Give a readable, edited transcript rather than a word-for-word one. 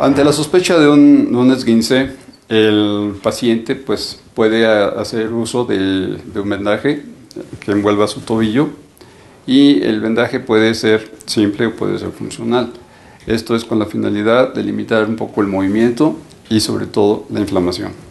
Ante la sospecha de un esguince, el paciente pues, puede hacer uso de un vendaje que envuelva su tobillo, y el vendaje puede ser simple o puede ser funcional. Esto es con la finalidad de limitar un poco el movimiento y sobre todo la inflamación.